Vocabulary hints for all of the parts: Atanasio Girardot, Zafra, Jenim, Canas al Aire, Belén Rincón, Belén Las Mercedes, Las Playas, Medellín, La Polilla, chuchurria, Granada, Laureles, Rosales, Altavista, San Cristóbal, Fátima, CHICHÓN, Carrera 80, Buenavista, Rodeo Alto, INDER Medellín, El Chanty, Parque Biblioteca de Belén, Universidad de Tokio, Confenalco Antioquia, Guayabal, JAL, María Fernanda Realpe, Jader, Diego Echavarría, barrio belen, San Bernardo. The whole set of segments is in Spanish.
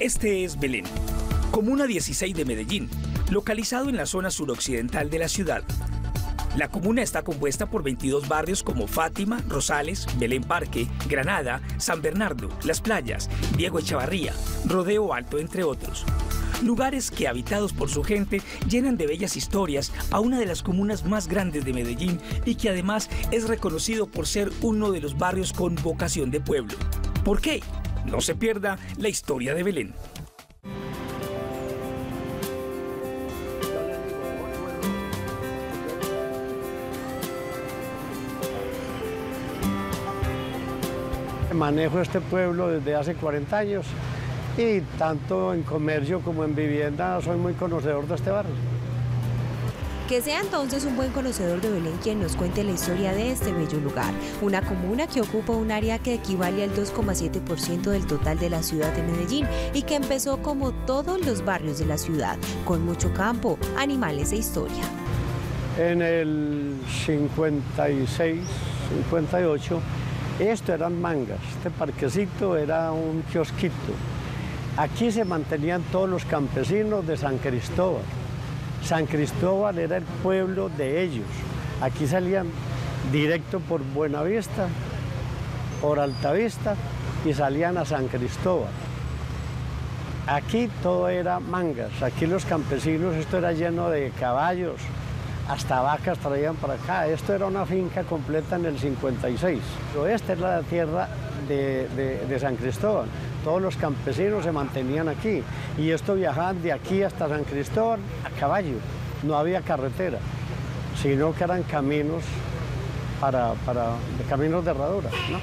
Este es Belén, comuna 16 de Medellín, localizado en la zona suroccidental de la ciudad. La comuna está compuesta por 22 barrios como Fátima, Rosales, Belén Parque, Granada, San Bernardo, Las Playas, Diego Echavarría, Rodeo Alto, entre otros. Lugares que, habitados por su gente, llenan de bellas historias a una de las comunas más grandes de Medellín y que además es reconocido por ser uno de los barrios con vocación de pueblo. ¿Por qué? No se pierda la historia de Belén. Manejo este pueblo desde hace 40 años y tanto en comercio como en vivienda soy muy conocedor de este barrio. Que sea entonces un buen conocedor de Belén quien nos cuente la historia de este bello lugar, una comuna que ocupa un área que equivale al 2,7% del total de la ciudad de Medellín y que empezó como todos los barrios de la ciudad, con mucho campo, animales e historia. En el 56, 58... esto eran mangas, este parquecito era un kiosquito. Aquí se mantenían todos los campesinos de San Cristóbal. San Cristóbal era el pueblo de ellos. Aquí salían directo por Buenavista, por Altavista y salían a San Cristóbal. Aquí todo era mangas, aquí los campesinos, esto era lleno de caballos, hasta vacas traían para acá. Esto era una finca completa en el 56. Esta es la tierra de San Cristóbal. Todos los campesinos se mantenían aquí y esto viajaban de aquí hasta San Cristóbal a caballo. No había carretera, sino que eran caminos, caminos de herradura, ¿no?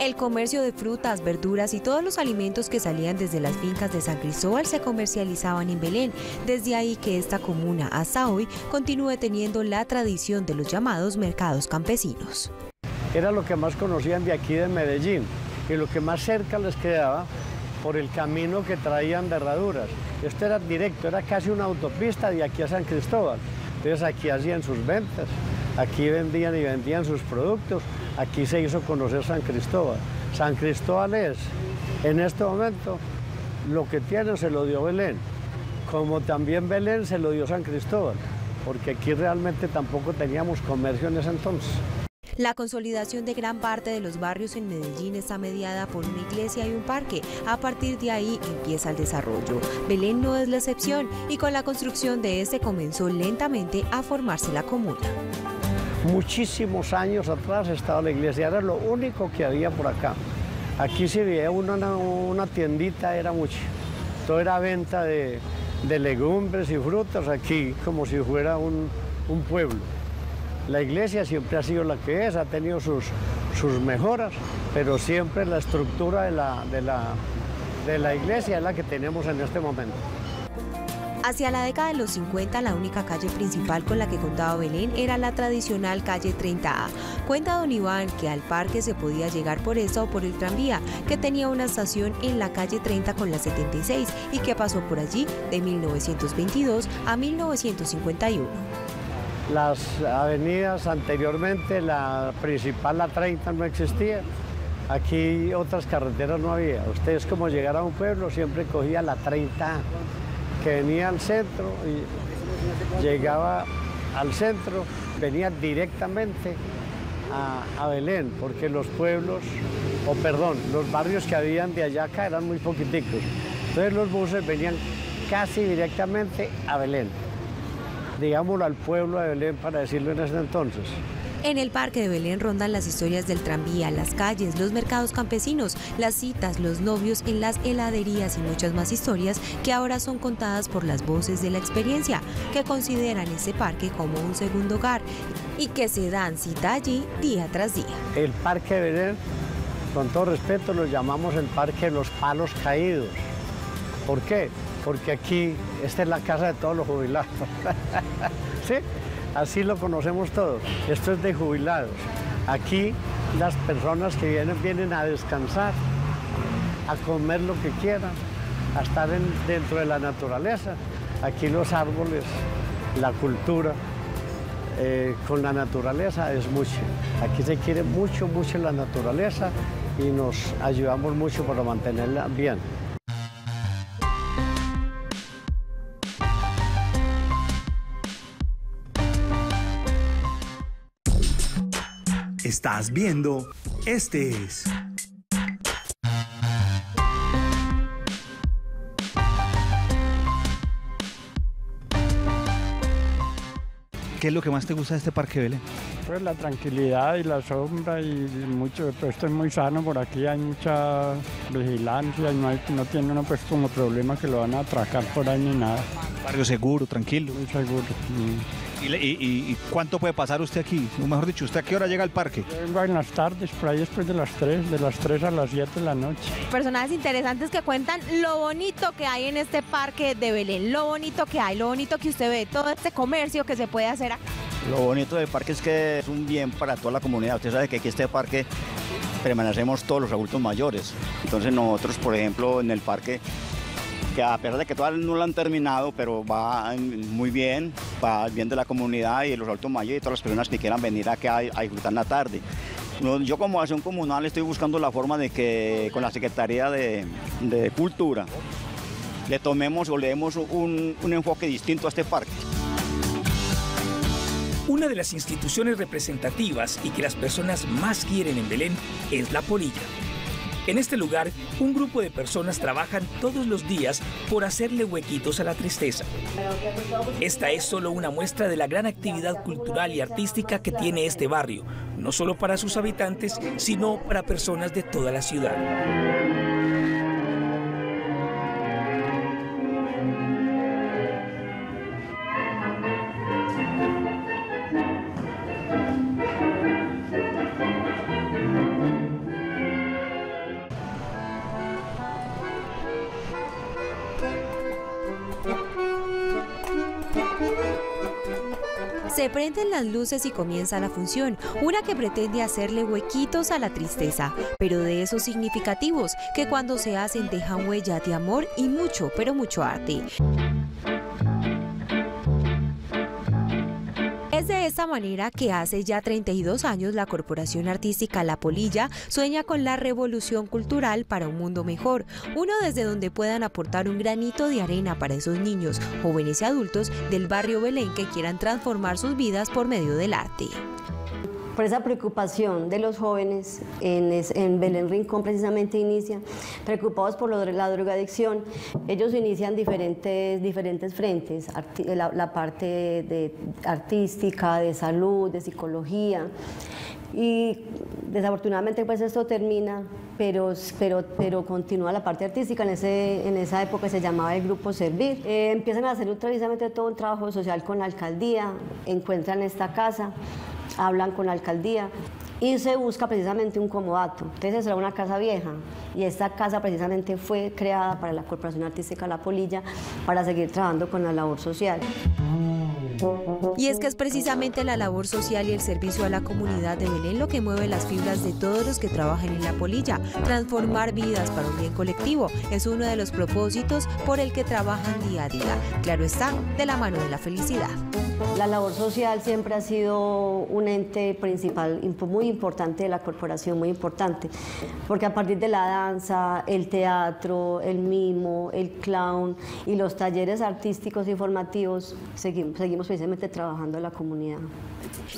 El comercio de frutas, verduras y todos los alimentos que salían desde las fincas de San Cristóbal se comercializaban en Belén. Desde ahí que esta comuna hasta hoy continúe teniendo la tradición de los llamados mercados campesinos. Era lo que más conocían de aquí de Medellín y lo que más cerca les quedaba por el camino que traían de herraduras. Esto era directo, era casi una autopista de aquí a San Cristóbal. Entonces aquí hacían sus ventas. Aquí vendían y vendían sus productos, aquí se hizo conocer San Cristóbal. San Cristóbal es, en este momento, lo que tiene se lo dio Belén, como también Belén se lo dio San Cristóbal, porque aquí realmente tampoco teníamos comercio en ese entonces. La consolidación de gran parte de los barrios en Medellín está mediada por una iglesia y un parque. A partir de ahí empieza el desarrollo. Belén no es la excepción y con la construcción de este comenzó lentamente a formarse la comuna. Muchísimos años atrás estaba la iglesia, era lo único que había por acá. Aquí se veía una tiendita, era mucho. Todo era venta de legumbres y frutas aquí, como si fuera un pueblo. La iglesia siempre ha sido la que es, ha tenido sus mejoras, pero siempre la estructura de la iglesia es la que tenemos en este momento. Hacia la década de los 50, la única calle principal con la que contaba Belén era la tradicional calle 30A. Cuenta don Iván que al parque se podía llegar por esta o por el tranvía, que tenía una estación en la calle 30 con la 76 y que pasó por allí de 1922 a 1951. Las avenidas anteriormente, la principal, la 30, no existía. Aquí otras carreteras no había. Ustedes como llegar a un pueblo siempre cogía la 30A. Que venía al centro y llegaba al centro, venía directamente a Belén, porque los pueblos, los barrios que habían de allá acá eran muy poquiticos. Entonces los buses venían casi directamente a Belén, digámoslo al pueblo de Belén para decirlo en ese entonces. En el Parque de Belén rondan las historias del tranvía, las calles, los mercados campesinos, las citas, los novios en las heladerías y muchas más historias que ahora son contadas por las voces de la experiencia, que consideran este parque como un segundo hogar y que se dan cita allí día tras día. El Parque de Belén, con todo respeto, lo llamamos el Parque de los Palos Caídos. ¿Por qué? Porque aquí, esta es la casa de todos los jubilados. ¿Sí? Así lo conocemos todos, esto es de jubilados. Aquí las personas que vienen a descansar, a comer lo que quieran, a estar dentro de la naturaleza. Aquí los árboles, la cultura con la naturaleza es mucho. Aquí se quiere mucho la naturaleza y nos ayudamos mucho para mantenerla bien. estás viendo, este es... ¿Qué es lo que más te gusta de este Parque Belén? Pues la tranquilidad y la sombra y mucho, pues esto es muy sano por aquí, hay mucha vigilancia y no tiene uno pues como problema que lo van a atracar por ahí ni nada. Barrio seguro, tranquilo. Muy seguro. Sí. ¿Y cuánto puede pasar usted aquí? O mejor dicho, ¿usted a qué hora llega al parque? Yo vengo en las tardes, por ahí después de las 3, de las 3 a las 7 de la noche. Personajes interesantes que cuentan lo bonito que hay en este parque de Belén, lo bonito que hay, lo bonito que usted ve, todo este comercio que se puede hacer acá. Lo bonito del parque es que es un bien para toda la comunidad. Usted sabe que aquí este parque permanecemos todos los adultos mayores. Entonces nosotros, por ejemplo, en el parque, que a pesar de que todavía no lo han terminado, pero va muy bien, va bien de la comunidad y de los adultos mayores y todas las personas que quieran venir aquí a disfrutar en la tarde. Yo como acción comunal estoy buscando la forma de que con la Secretaría de Cultura le tomemos o le demos un enfoque distinto a este parque. Una de las instituciones representativas y que las personas más quieren en Belén es La Polilla. En este lugar, un grupo de personas trabajan todos los días por hacerle huequitos a la tristeza. Esta es solo una muestra de la gran actividad cultural y artística que tiene este barrio, no solo para sus habitantes, sino para personas de toda la ciudad. Se prenden las luces y comienza la función, una que pretende hacerle huequitos a la tristeza, pero de esos significativos que cuando se hacen dejan huella de amor y mucho, pero mucho arte. Es de esta manera que hace ya 32 años la Corporación Artística La Polilla sueña con la revolución cultural para un mundo mejor, uno desde donde puedan aportar un granito de arena para esos niños, jóvenes y adultos del barrio Belén que quieran transformar sus vidas por medio del arte. Por esa preocupación de los jóvenes en Belén Rincón precisamente inicia, preocupados por la drogadicción, ellos inician diferentes frentes, la parte de artística, de salud, de psicología, y desafortunadamente pues esto termina, pero continúa la parte artística. En esa época se llamaba el Grupo Servir. Empiezan a hacer precisamente todo un trabajo social con la alcaldía, encuentran esta casa, hablan con la alcaldía y se busca precisamente un comodato. Entonces era una casa vieja y esta casa precisamente fue creada para la Corporación Artística La Polilla para seguir trabajando con la labor social. Y es que es precisamente la labor social y el servicio a la comunidad de Belén lo que mueve las fibras de todos los que trabajan en La Polilla. Transformar vidas para un bien colectivo es uno de los propósitos por el que trabajan día a día. Claro está, de la mano de la felicidad. La labor social siempre ha sido un ente principal, muy importante de la corporación, muy importante, porque a partir de la danza, el teatro, el mimo, el clown y los talleres artísticos y formativos, seguimos precisamente trabajando en la comunidad.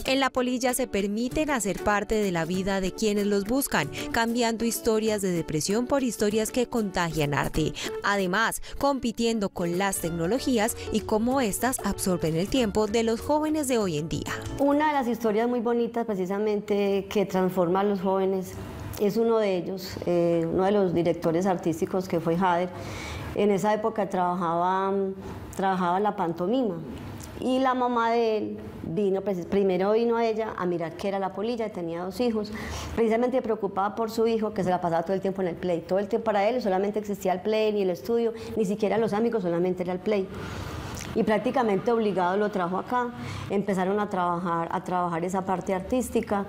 En La Polilla se permiten hacer parte de la vida de quienes los buscan, cambiando historias de depresión por historias que contagian arte. Además, compitiendo con las tecnologías y cómo éstas absorben el tiempo de los jóvenes de hoy en día. Una de las historias muy bonitas precisamente que transforma a los jóvenes es uno de ellos, uno de los directores artísticos que fue Jader. En esa época trabajaba la pantomima. Y la mamá de él primero vino a ella a mirar qué era La Polilla, y tenía 2 hijos, precisamente preocupada por su hijo que se la pasaba todo el tiempo en el play, todo el tiempo para él solamente existía el play, ni el estudio, ni siquiera los amigos, solamente era el play. Y prácticamente obligado lo trajo acá, empezaron a trabajar esa parte artística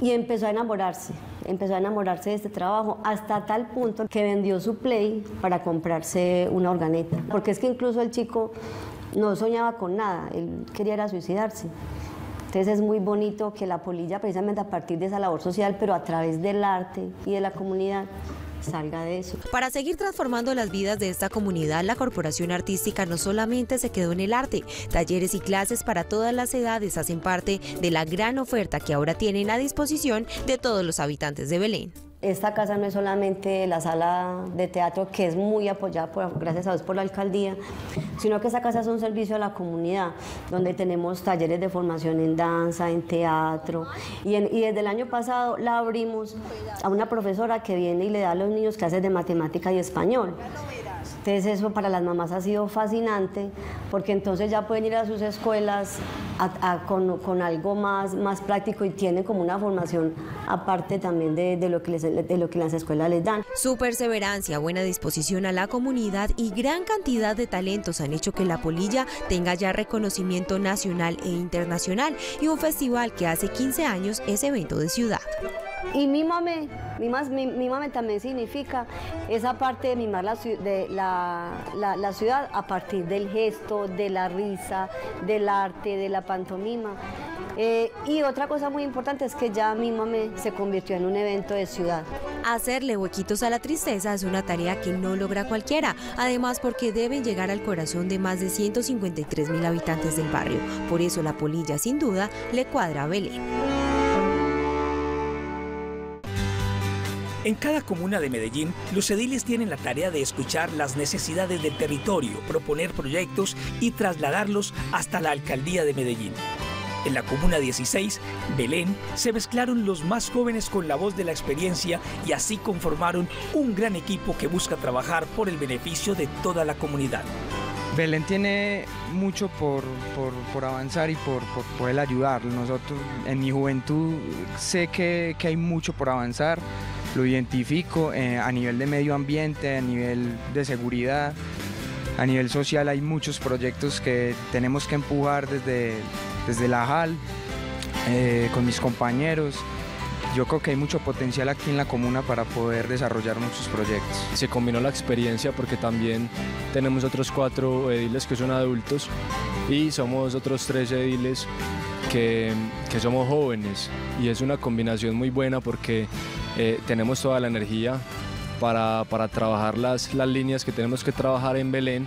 y empezó a enamorarse de este trabajo hasta tal punto que vendió su play para comprarse una organeta, porque es que incluso el chico no soñaba con nada, él quería era suicidarse. Entonces es muy bonito que La Polilla, precisamente a partir de esa labor social, pero a través del arte y de la comunidad, salga de eso. Para seguir transformando las vidas de esta comunidad, la Corporación Artística no solamente se quedó en el arte. Talleres y clases para todas las edades hacen parte de la gran oferta que ahora tienen a disposición de todos los habitantes de Belén. Esta casa no es solamente la sala de teatro, que es muy apoyada, gracias a Dios, por la alcaldía, sino que esta casa es un servicio a la comunidad, donde tenemos talleres de formación en danza, en teatro, y desde el año pasado la abrimos a una profesora que viene y le da a los niños clases de matemática y español. Entonces eso para las mamás ha sido fascinante, porque entonces ya pueden ir a sus escuelas con algo más práctico y tienen como una formación aparte también de lo que las escuelas les dan. Su perseverancia, buena disposición a la comunidad y gran cantidad de talentos han hecho que La Polilla tenga ya reconocimiento nacional e internacional, y un festival que hace 15 años es evento de ciudad. Y mímame también significa esa parte de mimar la ciudad a partir del gesto, de la risa, del arte, de la pantomima. Y otra cosa muy importante es que ya Mímame se convirtió en un evento de ciudad. Hacerle huequitos a la tristeza es una tarea que no logra cualquiera, además porque deben llegar al corazón de más de 153.000 habitantes del barrio. Por eso La Polilla sin duda le cuadra a Belén. En cada comuna de Medellín, los ediles tienen la tarea de escuchar las necesidades del territorio, proponer proyectos y trasladarlos hasta la alcaldía de Medellín. En la comuna 16, Belén, se mezclaron los más jóvenes con la voz de la experiencia y así conformaron un gran equipo que busca trabajar por el beneficio de toda la comunidad. Belén tiene mucho por avanzar y por poder ayudar. Nosotros, en mi juventud, sé que hay mucho por avanzar. Lo identifico a nivel de medio ambiente, a nivel de seguridad, a nivel social. Hay muchos proyectos que tenemos que empujar desde la JAL, con mis compañeros. Yo creo que hay mucho potencial aquí en la comuna para poder desarrollar muchos proyectos. Se combinó la experiencia porque también tenemos otros 4 ediles que son adultos y somos otros 3 ediles que somos jóvenes, y es una combinación muy buena porque tenemos toda la energía para trabajar las líneas que tenemos que trabajar en Belén,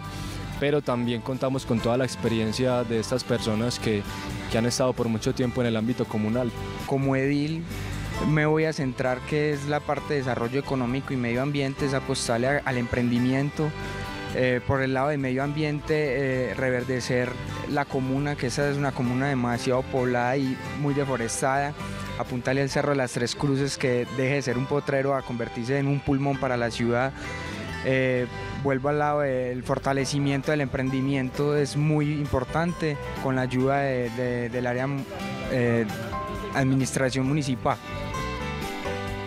pero también contamos con toda la experiencia de estas personas que han estado por mucho tiempo en el ámbito comunal. Como edil me voy a centrar que es la parte de desarrollo económico y medio ambiente, es apostarle al emprendimiento. Por el lado de medio ambiente, reverdecer la comuna, que esa es una comuna demasiado poblada y muy deforestada. Apuntarle al Cerro de las Tres Cruces, que deje de ser un potrero a convertirse en un pulmón para la ciudad. Vuelvo al lado del fortalecimiento del emprendimiento, es muy importante con la ayuda del área administración municipal.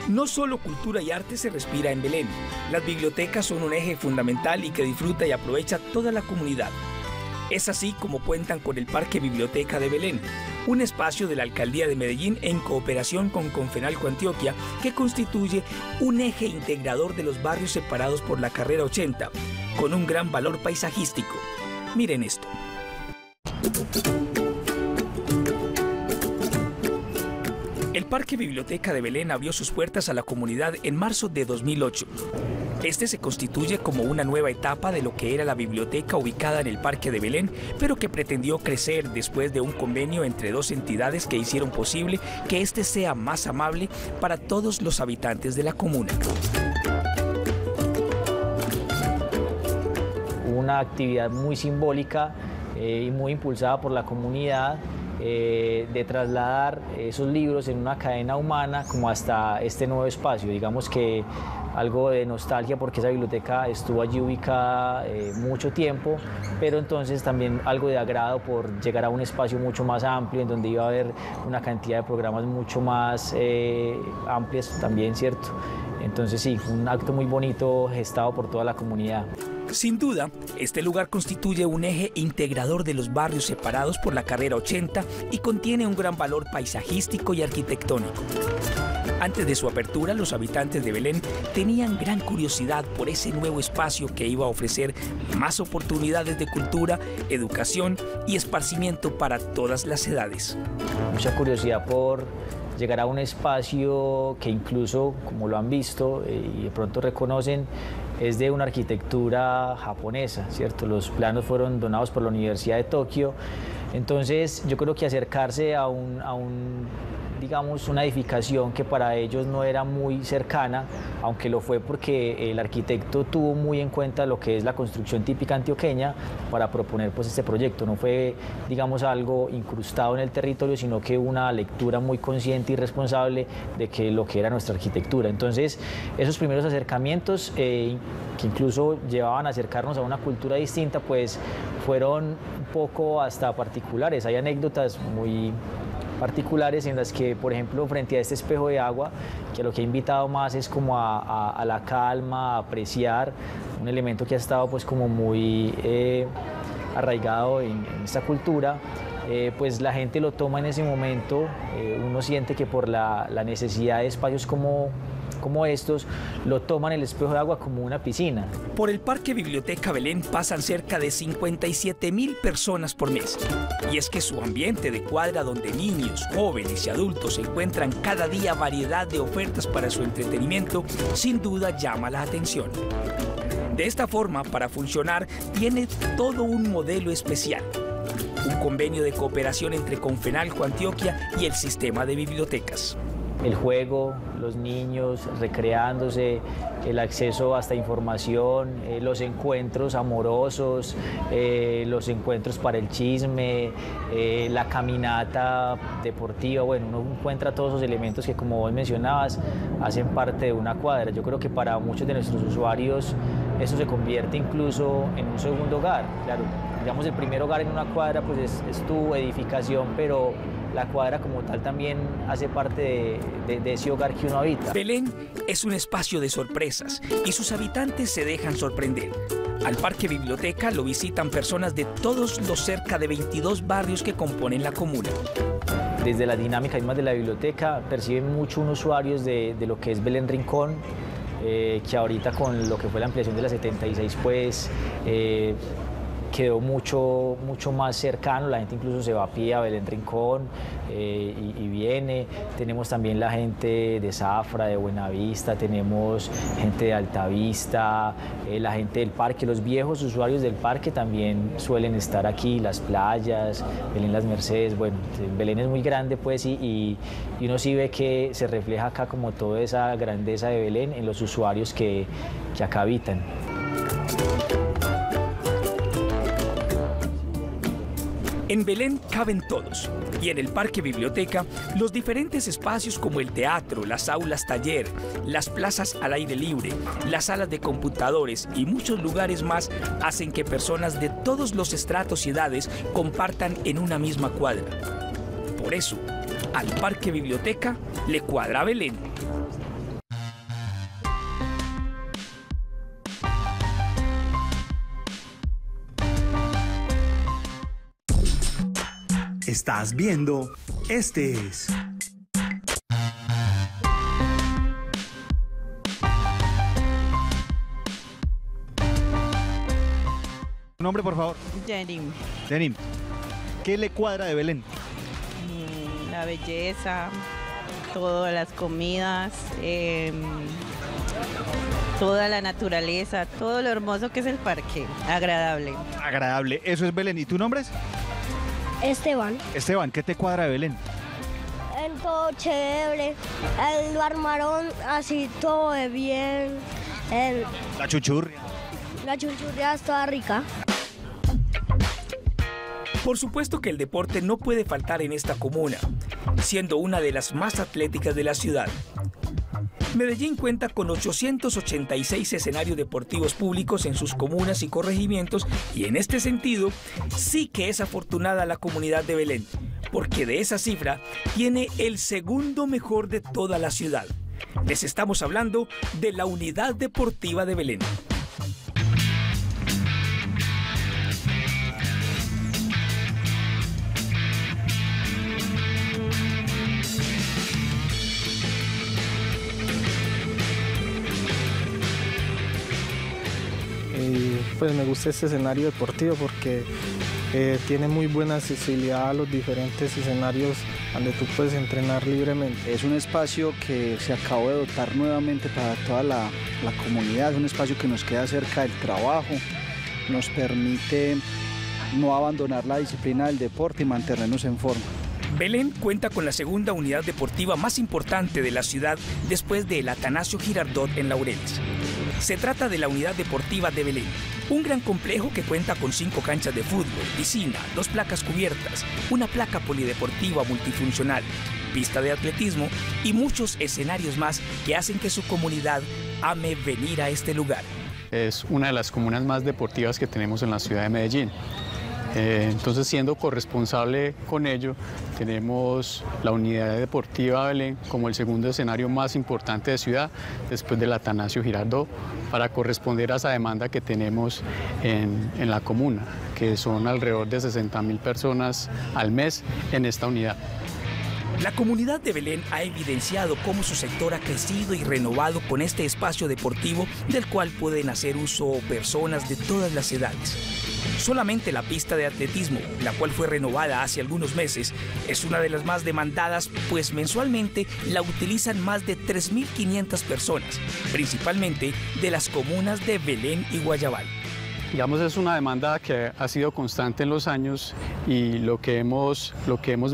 No solo cultura y arte se respira en Belén. Las bibliotecas son un eje fundamental y que disfruta y aprovecha toda la comunidad. Es así como cuentan con el Parque Biblioteca de Belén, un espacio de la Alcaldía de Medellín en cooperación con Confenalco Antioquia, que constituye un eje integrador de los barrios separados por la Carrera 80, con un gran valor paisajístico. Miren esto. El Parque Biblioteca de Belén abrió sus puertas a la comunidad en marzo de 2008. Este se constituye como una nueva etapa de lo que era la biblioteca ubicada en el Parque de Belén, pero que pretendió crecer después de un convenio entre 2 entidades que hicieron posible que este sea más amable para todos los habitantes de la comuna. Una actividad muy simbólica y muy impulsada por la comunidad, de trasladar esos libros en una cadena humana como hasta este nuevo espacio. Digamos que algo de nostalgia porque esa biblioteca estuvo allí ubicada mucho tiempo, pero entonces también algo de agrado por llegar a un espacio mucho más amplio en donde iba a haber una cantidad de programas mucho más amplios también, ¿cierto? Entonces sí, fue un acto muy bonito gestado por toda la comunidad. Sin duda, este lugar constituye un eje integrador de los barrios separados por la Carrera 80 y contiene un gran valor paisajístico y arquitectónico. Antes de su apertura, los habitantes de Belén tenían gran curiosidad por ese nuevo espacio que iba a ofrecer más oportunidades de cultura, educación y esparcimiento para todas las edades. Mucha curiosidad por llegar a un espacio que incluso, como lo han visto y de pronto reconocen, es de una arquitectura japonesa, ¿cierto? Los planos fueron donados por la Universidad de Tokio. Entonces, yo creo que acercarse a digamos, una edificación que para ellos no era muy cercana, aunque lo fue porque el arquitecto tuvo muy en cuenta lo que es la construcción típica antioqueña para proponer pues este proyecto. No fue, digamos, algo incrustado en el territorio, sino que una lectura muy consciente y responsable de que lo que era nuestra arquitectura. Entonces, esos primeros acercamientos que incluso llevaban a acercarnos a una cultura distinta, pues fueron un poco hasta particulares. Hay anécdotas muy particulares en las que, por ejemplo, frente a este espejo de agua, que lo que ha invitado más es como a la calma, a apreciar un elemento que ha estado pues como muy arraigado en esta cultura, pues la gente lo toma en ese momento. Uno siente que por la necesidad de espacios como estos, lo toman el espejo de agua como una piscina. Por el Parque Biblioteca Belén pasan cerca de 57.000 personas por mes. Y es que su ambiente de cuadra, donde niños, jóvenes y adultos encuentran cada día variedad de ofertas para su entretenimiento, sin duda llama la atención. De esta forma, para funcionar, tiene todo un modelo especial. Un convenio de cooperación entre Confenalco Antioquia y el sistema de bibliotecas. El juego, los niños recreándose, el acceso hasta información, los encuentros amorosos, los encuentros para el chisme, la caminata deportiva. Bueno, uno encuentra todos esos elementos que, como vos mencionabas, hacen parte de una cuadra. Yo creo que para muchos de nuestros usuarios eso se convierte incluso en un segundo hogar. Claro, digamos, el primer hogar en una cuadra pues es tu edificación, pero la cuadra como tal también hace parte de ese hogar que uno habita. Belén es un espacio de sorpresas y sus habitantes se dejan sorprender. Al Parque Biblioteca lo visitan personas de todos los cerca de 22 barrios que componen la comuna. Desde la dinámica misma de la biblioteca perciben mucho unos usuarios de lo que es Belén Rincón, que ahorita con lo que fue la ampliación de la 76, pues quedó mucho más cercano. La gente incluso se va a pie a Belén Rincón y viene. Tenemos también la gente de Zafra, de Buenavista, tenemos gente de Altavista, la gente del parque, los viejos usuarios del parque también suelen estar aquí, Las Playas, Belén Las Mercedes. Bueno, Belén es muy grande pues y uno sí ve que se refleja acá como toda esa grandeza de Belén en los usuarios que acá habitan. En Belén caben todos, y en el Parque Biblioteca, los diferentes espacios como el teatro, las aulas taller, las plazas al aire libre, las salas de computadores y muchos lugares más hacen que personas de todos los estratos y edades compartan en una misma cuadra. Por eso, al Parque Biblioteca le cuadra Belén. Estás viendo, este es ¿tu nombre, por favor? Jenim. Jenim, ¿qué le cuadra de Belén? La belleza, todas las comidas, toda la naturaleza, todo lo hermoso que es el parque, agradable. Agradable, eso es Belén. ¿Y tu nombre es? Esteban. Esteban, ¿qué te cuadra de Belén? En todo chévere, lo armaron así todo de bien. La chuchurria. La chuchurria es toda rica. Por supuesto que el deporte no puede faltar en esta comuna, siendo una de las más atléticas de la ciudad. Medellín cuenta con 886 escenarios deportivos públicos en sus comunas y corregimientos, y en este sentido sí que es afortunada la comunidad de Belén, porque de esa cifra tiene el segundo mejor de toda la ciudad. Les estamos hablando de la Unidad Deportiva de Belén. Pues me gusta este escenario deportivo porque tiene muy buena accesibilidad a los diferentes escenarios donde tú puedes entrenar libremente. Es un espacio que se acabó de dotar nuevamente para toda la comunidad, es un espacio que nos queda cerca del trabajo, nos permite no abandonar la disciplina del deporte y mantenernos en forma. Belén cuenta con la segunda unidad deportiva más importante de la ciudad después del Atanasio Girardot en Laureles. Se trata de la unidad deportiva de Belén, un gran complejo que cuenta con 5 canchas de fútbol, piscina, 2 placas cubiertas, una placa polideportiva multifuncional, pista de atletismo y muchos escenarios más que hacen que su comunidad ame venir a este lugar. Es una de las comunas más deportivas que tenemos en la ciudad de Medellín. Entonces, siendo corresponsable con ello, tenemos la unidad deportiva Belén como el segundo escenario más importante de ciudad, después del Atanasio Girardot, para corresponder a esa demanda que tenemos en la comuna, que son alrededor de 60.000 personas al mes en esta unidad. La comunidad de Belén ha evidenciado cómo su sector ha crecido y renovado con este espacio deportivo del cual pueden hacer uso personas de todas las edades. Solamente la pista de atletismo, la cual fue renovada hace algunos meses, es una de las más demandadas, pues mensualmente la utilizan más de 3.500 personas, principalmente de las comunas de Belén y Guayabal. Digamos, es una demanda que ha sido constante en los años y lo que hemos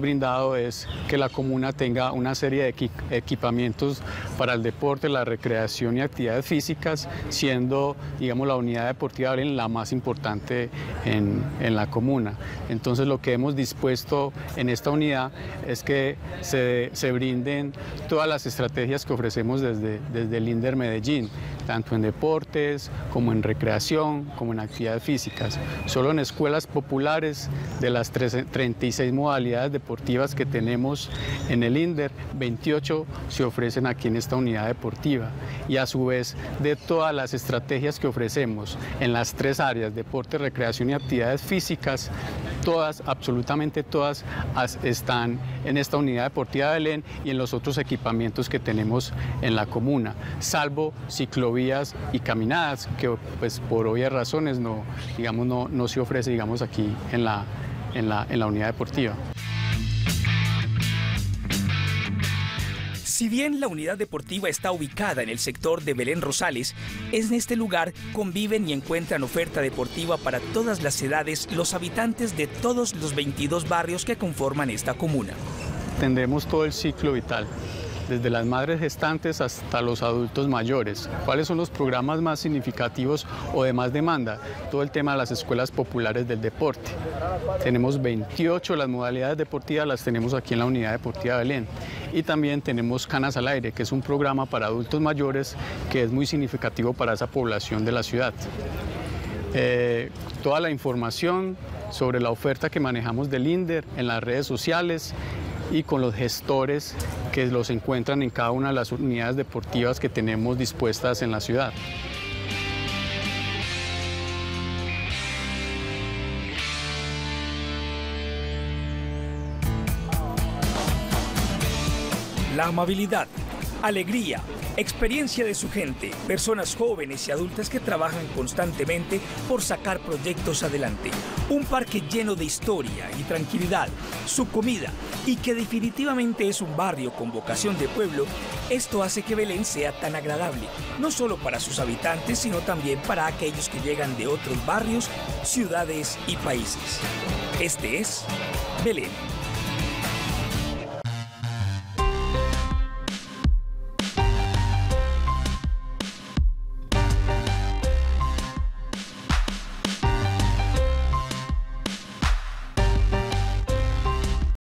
brindado es que la comuna tenga una serie de equipamientos para el deporte, la recreación y actividades físicas, siendo, digamos, la unidad deportiva Belén la más importante en la comuna. Entonces, lo que hemos dispuesto en esta unidad es que se brinden todas las estrategias que ofrecemos desde el INDER Medellín, tanto en deportes como en recreación, como en actividades físicas. Solo en escuelas populares, de las 36 modalidades deportivas que tenemos en el INDER, 28 se ofrecen aquí en esta unidad deportiva. Y a su vez, de todas las estrategias que ofrecemos en las 3 áreas, deporte, recreación y actividades físicas, todas, absolutamente todas, están en esta unidad deportiva de Belén y en los otros equipamientos que tenemos en la comuna, salvo ciclovías y caminadas, que pues por obvias razones no se ofrece, digamos, aquí en la unidad deportiva. Si bien la unidad deportiva está ubicada en el sector de Belén Rosales, en este lugar conviven y encuentran oferta deportiva para todas las edades los habitantes de todos los 22 barrios que conforman esta comuna. Tendremos todo el ciclo vital, desde las madres gestantes hasta los adultos mayores. ¿Cuáles son los programas más significativos o de más demanda? Todo el tema de las escuelas populares del deporte. Tenemos 28, las modalidades deportivas las tenemos aquí en la unidad deportiva Belén. Y también tenemos Canas al Aire, que es un programa para adultos mayores que es muy significativo para esa población de la ciudad. Toda la información sobre la oferta que manejamos del INDER en las redes sociales y con los gestores que los encuentran en cada una de las unidades deportivas que tenemos dispuestas en la ciudad. La amabilidad, alegría, experiencia de su gente, personas jóvenes y adultas que trabajan constantemente por sacar proyectos adelante. Un parque lleno de historia y tranquilidad, su comida y que definitivamente es un barrio con vocación de pueblo. Esto hace que Belén sea tan agradable, no solo para sus habitantes, sino también para aquellos que llegan de otros barrios, ciudades y países. Este es Belén.